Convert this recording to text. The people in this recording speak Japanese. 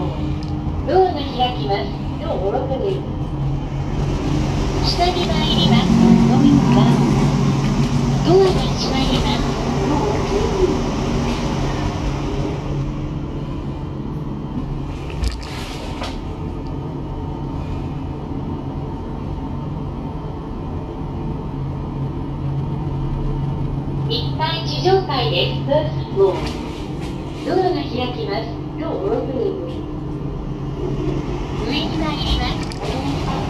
ドアが開きます。ドアを開けます。下に参ります。ドアが閉まります。1階地上階です。ドアが開きます。ドアを開けます。上に参ります。